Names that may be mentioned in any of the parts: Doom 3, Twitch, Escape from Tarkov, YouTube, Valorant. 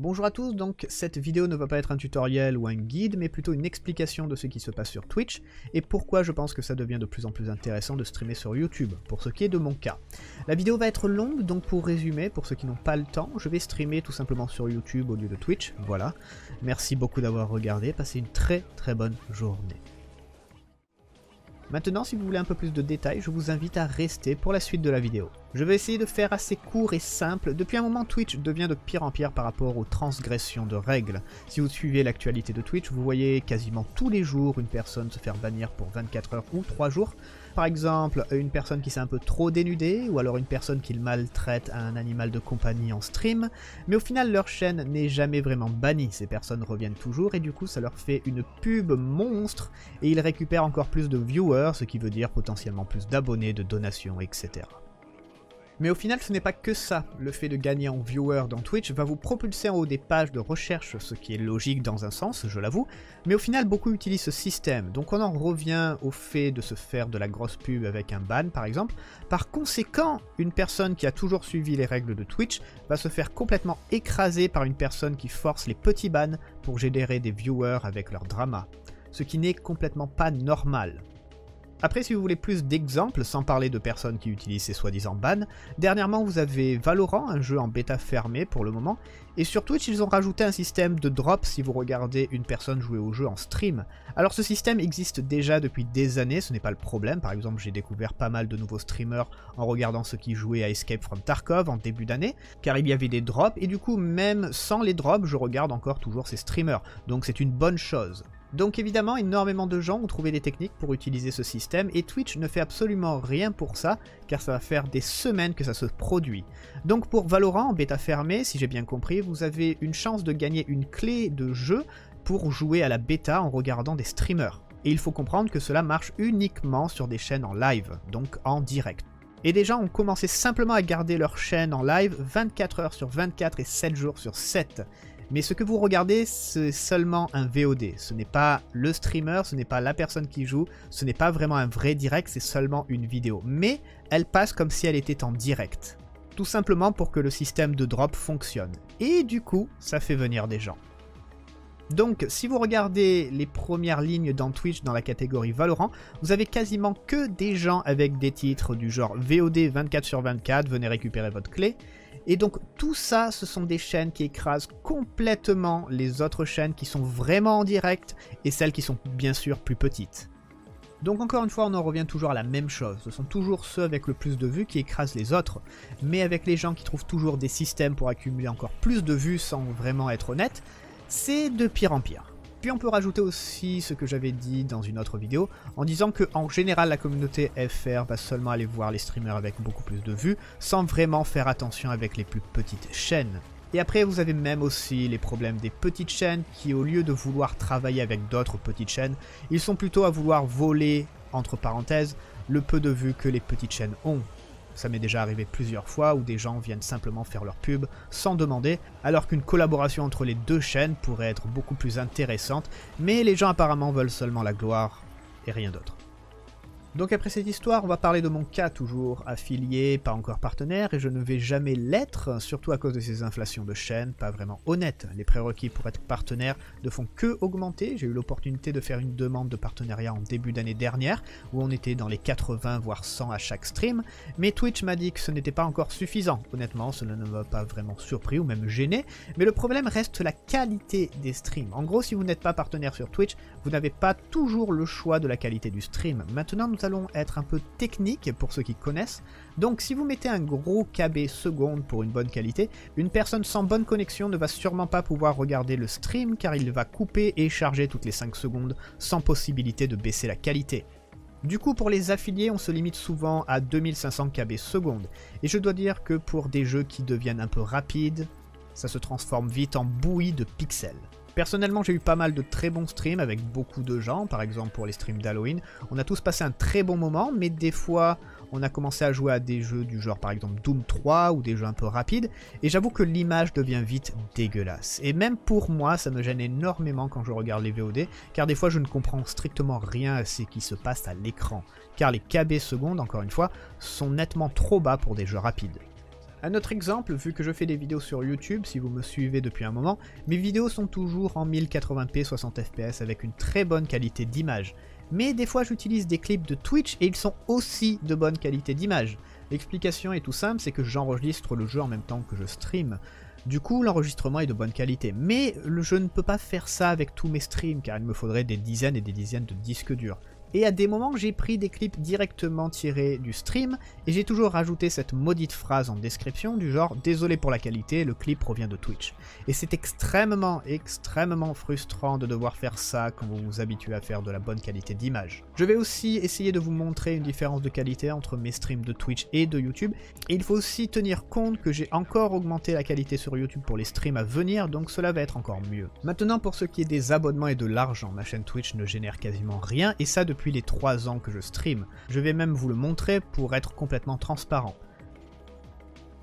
Bonjour à tous, donc cette vidéo ne va pas être un tutoriel ou un guide, mais plutôt une explication de ce qui se passe sur Twitch et pourquoi je pense que ça devient de plus en plus intéressant de streamer sur YouTube, pour ce qui est de mon cas. La vidéo va être longue, donc pour résumer, pour ceux qui n'ont pas le temps, je vais streamer tout simplement sur YouTube au lieu de Twitch, voilà. Merci beaucoup d'avoir regardé, passez une très bonne journée. Maintenant, si vous voulez un peu plus de détails, je vous invite à rester pour la suite de la vidéo. Je vais essayer de faire assez court et simple. Depuis un moment, Twitch devient de pire en pire par rapport aux transgressions de règles. Si vous suivez l'actualité de Twitch, vous voyez quasiment tous les jours une personne se faire bannir pour 24 heures ou 3 jours. Par exemple, une personne qui s'est un peu trop dénudée, ou alors une personne qui maltraite un animal de compagnie en stream. Mais au final, leur chaîne n'est jamais vraiment bannie. Ces personnes reviennent toujours et du coup, ça leur fait une pub monstre et ils récupèrent encore plus de viewers, ce qui veut dire potentiellement plus d'abonnés, de donations, etc. Mais au final, ce n'est pas que ça. Le fait de gagner en viewers dans Twitch va vous propulser en haut des pages de recherche, ce qui est logique dans un sens, je l'avoue, mais au final, beaucoup utilisent ce système, donc on en revient au fait de se faire de la grosse pub avec un ban, par exemple. Par conséquent, une personne qui a toujours suivi les règles de Twitch va se faire complètement écraser par une personne qui force les petits bans pour générer des viewers avec leur drama, ce qui n'est complètement pas normal. Après, si vous voulez plus d'exemples, sans parler de personnes qui utilisent ces soi-disant bans, dernièrement vous avez Valorant, un jeu en bêta fermé pour le moment, et sur Twitch ils ont rajouté un système de drop si vous regardez une personne jouer au jeu en stream. Alors ce système existe déjà depuis des années, ce n'est pas le problème. Par exemple, j'ai découvert pas mal de nouveaux streamers en regardant ceux qui jouaient à Escape from Tarkov en début d'année, car il y avait des drops, et du coup même sans les drops, je regarde encore toujours ces streamers, donc c'est une bonne chose. Donc évidemment, énormément de gens ont trouvé des techniques pour utiliser ce système et Twitch ne fait absolument rien pour ça, car ça va faire des semaines que ça se produit. Donc pour Valorant en bêta fermée, si j'ai bien compris, vous avez une chance de gagner une clé de jeu pour jouer à la bêta en regardant des streamers. Et il faut comprendre que cela marche uniquement sur des chaînes en live, donc en direct. Et des gens ont commencé simplement à garder leur chaîne en live 24 heures sur 24 et 7 jours sur 7. Mais ce que vous regardez, c'est seulement un VOD, ce n'est pas le streamer, ce n'est pas la personne qui joue, ce n'est pas vraiment un vrai direct, c'est seulement une vidéo. Mais elle passe comme si elle était en direct, tout simplement pour que le système de drop fonctionne. Et du coup, ça fait venir des gens. Donc si vous regardez les premières lignes dans Twitch dans la catégorie Valorant, vous avez quasiment que des gens avec des titres du genre VOD 24/24, venez récupérer votre clé. Et donc tout ça, ce sont des chaînes qui écrasent complètement les autres chaînes qui sont vraiment en direct et celles qui sont bien sûr plus petites. Donc encore une fois, on en revient toujours à la même chose, ce sont toujours ceux avec le plus de vues qui écrasent les autres, mais avec les gens qui trouvent toujours des systèmes pour accumuler encore plus de vues sans vraiment être honnête, c'est de pire en pire. Puis on peut rajouter aussi ce que j'avais dit dans une autre vidéo, en disant que en général la communauté FR va seulement aller voir les streamers avec beaucoup plus de vues, sans vraiment faire attention avec les plus petites chaînes. Et après vous avez même aussi les problèmes des petites chaînes qui, au lieu de vouloir travailler avec d'autres petites chaînes, ils sont plutôt à vouloir voler, entre parenthèses, le peu de vues que les petites chaînes ont. Ça m'est déjà arrivé plusieurs fois où des gens viennent simplement faire leur pub sans demander, alors qu'une collaboration entre les deux chaînes pourrait être beaucoup plus intéressante, mais les gens apparemment veulent seulement la gloire et rien d'autre. Donc après cette histoire, on va parler de mon cas, toujours affilié, pas encore partenaire, et je ne vais jamais l'être, surtout à cause de ces inflations de chaînes pas vraiment honnêtes. Les prérequis pour être partenaire ne font que augmenter. J'ai eu l'opportunité de faire une demande de partenariat en début d'année dernière, où on était dans les 80 voire 100 à chaque stream, mais Twitch m'a dit que ce n'était pas encore suffisant. Honnêtement, cela ne m'a pas vraiment surpris ou même gêné, mais le problème reste la qualité des streams. En gros, si vous n'êtes pas partenaire sur Twitch, vous n'avez pas toujours le choix de la qualité du stream. Maintenant, nous allons être un peu technique pour ceux qui connaissent. Donc si vous mettez un gros KB seconde pour une bonne qualité, une personne sans bonne connexion ne va sûrement pas pouvoir regarder le stream, car il va couper et charger toutes les 5 secondes sans possibilité de baisser la qualité. Du coup, pour les affiliés, on se limite souvent à 2500 KB seconde, et je dois dire que pour des jeux qui deviennent un peu rapides, ça se transforme vite en bouillie de pixels. Personnellement, j'ai eu pas mal de très bons streams avec beaucoup de gens, par exemple pour les streams d'Halloween. On a tous passé un très bon moment, mais des fois, on a commencé à jouer à des jeux du genre par exemple Doom 3 ou des jeux un peu rapides, et j'avoue que l'image devient vite dégueulasse. Et même pour moi, ça me gêne énormément quand je regarde les VOD, car des fois je ne comprends strictement rien à ce qui se passe à l'écran, car les KB secondes, encore une fois, sont nettement trop bas pour des jeux rapides. Un autre exemple, vu que je fais des vidéos sur YouTube, si vous me suivez depuis un moment, mes vidéos sont toujours en 1080p 60fps avec une très bonne qualité d'image. Mais des fois j'utilise des clips de Twitch et ils sont aussi de bonne qualité d'image. L'explication est tout simple, c'est que j'enregistre le jeu en même temps que je stream. Du coup l'enregistrement est de bonne qualité, mais je ne peux pas faire ça avec tous mes streams car il me faudrait des dizaines et des dizaines de disques durs. Et à des moments j'ai pris des clips directement tirés du stream et j'ai toujours rajouté cette maudite phrase en description du genre « Désolé pour la qualité, le clip provient de Twitch ». Et c'est extrêmement frustrant de devoir faire ça quand vous vous habituez à faire de la bonne qualité d'image. Je vais aussi essayer de vous montrer une différence de qualité entre mes streams de Twitch et de YouTube. Et il faut aussi tenir compte que j'ai encore augmenté la qualité sur YouTube pour les streams à venir, donc cela va être encore mieux. Maintenant pour ce qui est des abonnements et de l'argent, ma chaîne Twitch ne génère quasiment rien et ça depuis les 3 ans que je stream. Je vais même vous le montrer pour être complètement transparent.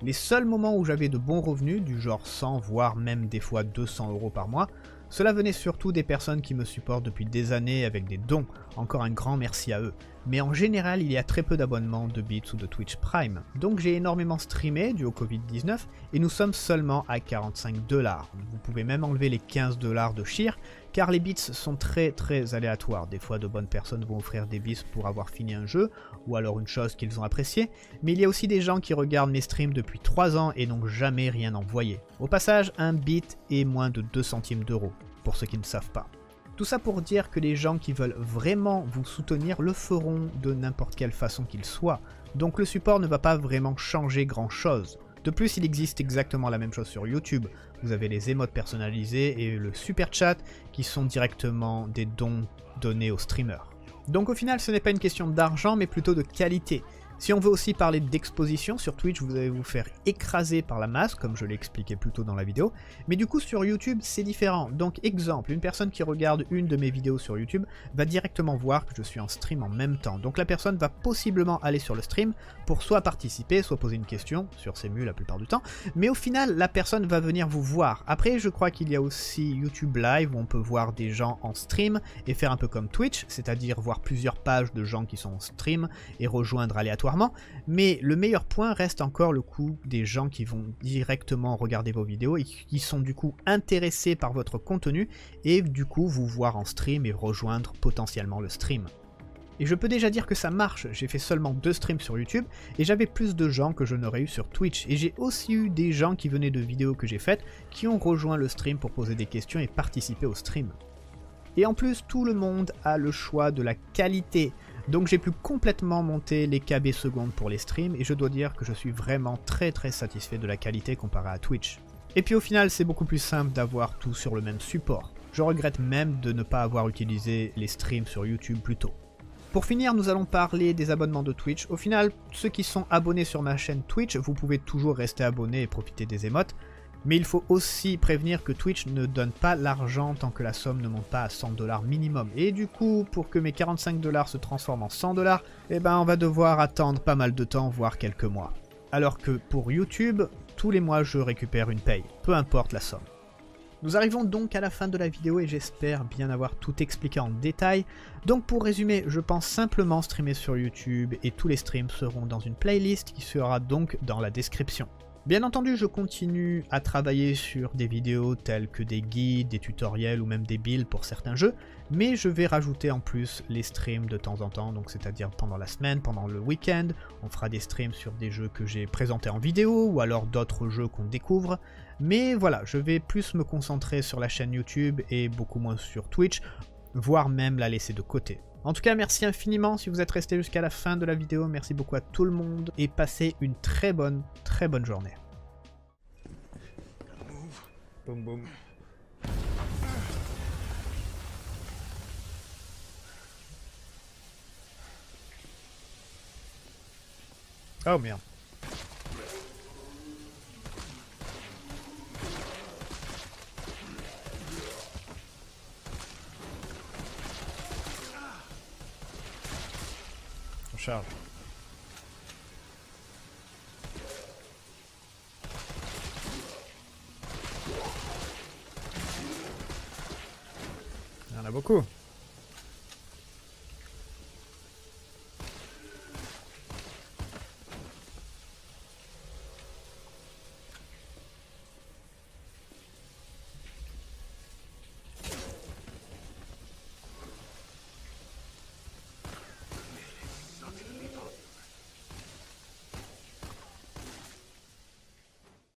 Les seuls moments où j'avais de bons revenus, du genre 100 voire même des fois 200 € par mois, cela venait surtout des personnes qui me supportent depuis des années avec des dons, encore un grand merci à eux. Mais en général, il y a très peu d'abonnements de Bits ou de Twitch Prime. Donc j'ai énormément streamé dû au Covid-19 et nous sommes seulement à 45 $. Vous pouvez même enlever les 15 $ de Shire car les Bits sont très aléatoires. Des fois de bonnes personnes vont offrir des Bits pour avoir fini un jeu ou alors une chose qu'ils ont appréciée, mais il y a aussi des gens qui regardent mes streams depuis 3 ans et n'ont jamais rien envoyé. Au passage, un Bit est moins de 2 centimes d'euros, pour ceux qui ne savent pas. Tout ça pour dire que les gens qui veulent vraiment vous soutenir le feront de n'importe quelle façon qu'il soit, donc le support ne va pas vraiment changer grand chose. De plus, il existe exactement la même chose sur YouTube, vous avez les émotes personnalisées et le super chat qui sont directement des dons donnés aux streamers. Donc au final ce n'est pas une question d'argent mais plutôt de qualité. Si on veut aussi parler d'exposition, sur Twitch vous allez vous faire écraser par la masse, comme je l'ai expliqué plus tôt dans la vidéo, mais du coup sur YouTube c'est différent. Donc exemple, une personne qui regarde une de mes vidéos sur YouTube va directement voir que je suis en stream en même temps, donc la personne va possiblement aller sur le stream pour soit participer, soit poser une question, sur ses mules la plupart du temps, mais au final la personne va venir vous voir. Après je crois qu'il y a aussi YouTube Live où on peut voir des gens en stream et faire un peu comme Twitch, c'est-à-dire voir plusieurs pages de gens qui sont en stream et rejoindre aléatoirement. Mais le meilleur point reste encore le coup des gens qui vont directement regarder vos vidéos et qui sont du coup intéressés par votre contenu et du coup vous voir en stream et rejoindre potentiellement le stream. Et je peux déjà dire que ça marche, j'ai fait seulement 2 streams sur YouTube et j'avais plus de gens que je n'aurais eu sur Twitch, et j'ai aussi eu des gens qui venaient de vidéos que j'ai faites qui ont rejoint le stream pour poser des questions et participer au stream. Et en plus tout le monde a le choix de la qualité. Donc j'ai pu complètement monter les KB secondes pour les streams et je dois dire que je suis vraiment très satisfait de la qualité comparée à Twitch. Et puis au final c'est beaucoup plus simple d'avoir tout sur le même support. Je regrette même de ne pas avoir utilisé les streams sur YouTube plus tôt. Pour finir, nous allons parler des abonnements de Twitch. Au final, ceux qui sont abonnés sur ma chaîne Twitch, vous pouvez toujours rester abonné et profiter des émotes. Mais il faut aussi prévenir que Twitch ne donne pas l'argent tant que la somme ne monte pas à 100 $ minimum. Et du coup, pour que mes 45 $ se transforment en 100 $, eh ben on va devoir attendre pas mal de temps, voire quelques mois. Alors que pour YouTube, tous les mois je récupère une paye, peu importe la somme. Nous arrivons donc à la fin de la vidéo et j'espère bien avoir tout expliqué en détail. Donc pour résumer, je pense simplement streamer sur YouTube et tous les streams seront dans une playlist qui sera donc dans la description. Bien entendu, je continue à travailler sur des vidéos telles que des guides, des tutoriels ou même des builds pour certains jeux, mais je vais rajouter en plus les streams de temps en temps, donc c'est-à-dire pendant la semaine, pendant le week-end, on fera des streams sur des jeux que j'ai présentés en vidéo ou alors d'autres jeux qu'on découvre. Mais voilà, je vais plus me concentrer sur la chaîne YouTube et beaucoup moins sur Twitch, voire même la laisser de côté. En tout cas, merci infiniment si vous êtes resté jusqu'à la fin de la vidéo. Merci beaucoup à tout le monde et passez une très bonne journée. Boum boum. Oh merde. Charge. Il y en a beaucoup.